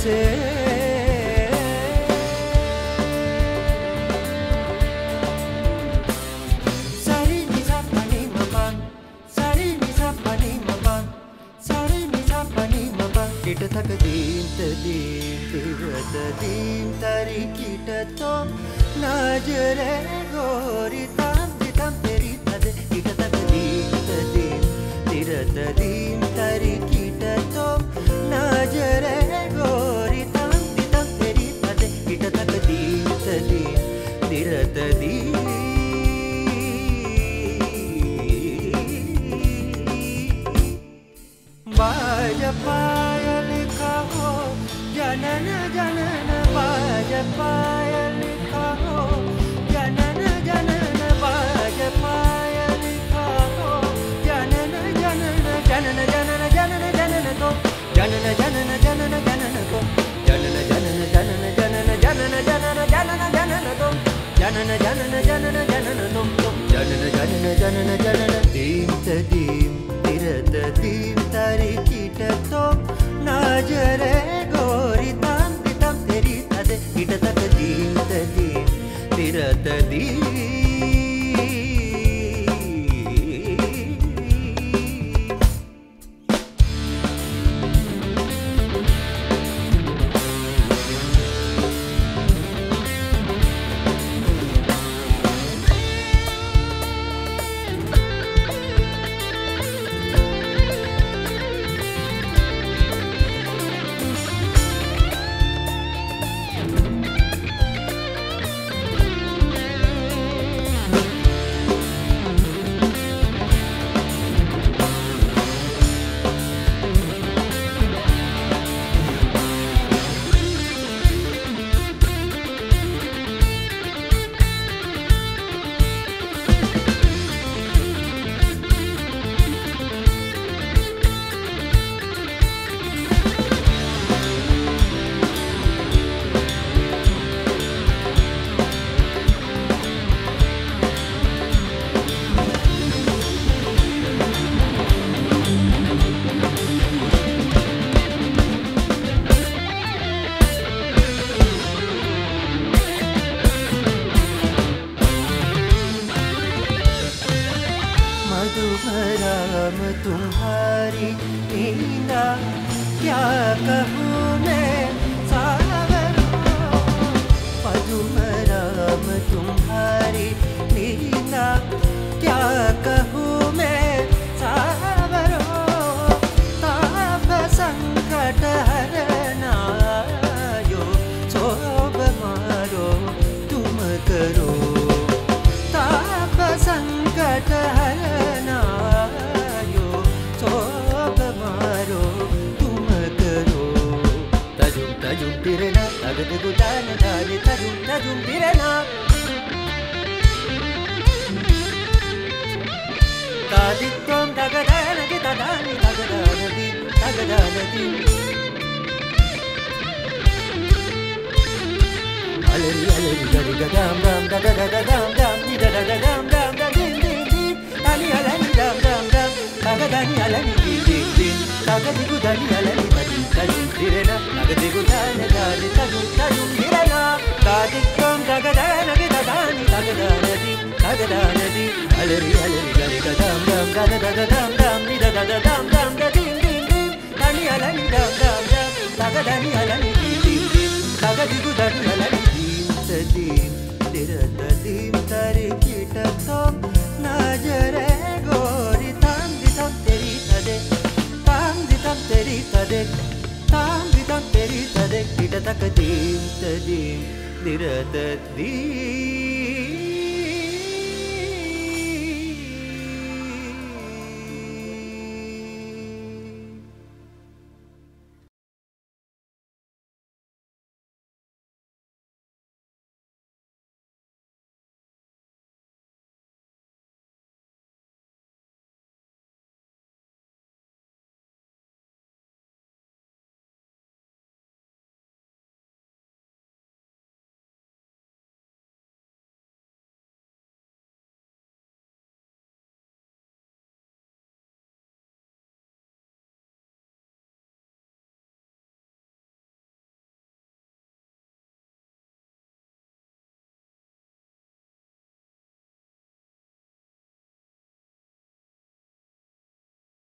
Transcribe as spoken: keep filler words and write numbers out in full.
Kita tak din tadi, kita din tari kita tom najere gori tam tam teri tadi kita tak din tadi, tidak tadi tari kita tom najere gori tam tam teri tadi kita tak din tadi, tidak tadi. तुम्हारी नींदा क्या कहूँ मैं सावर पदुमराम तुम्हारी नींदा क्या कहूँ मैं सावर ताब संकट हरना यो सोब मारो तुम करो ताब संकट हरना Tajum dana dani tajum tajum birana, tajum tagadana kita dani tagadana di tagadana di. Aleri aleri gari gadam dam gadam dam di gadam dam dam di di di. Tali alani dam dam dam tagadani alani di di di. Tagadi gudani alani tajum tajum birana tagadi gudana dani tajum. Tadikom tagadana gadani tagadana di tagadana di aleri aleri gari gadam dam gadam dam di gadam dam din din din tani alani dam dam dam tagadani alani di di di tagadigu dani alani din tadim tiratadim tarikitatom najare gori tam ditam teri tade tam ditam teri tade tam ditam teri tade kita tak dim tadim Dira tadi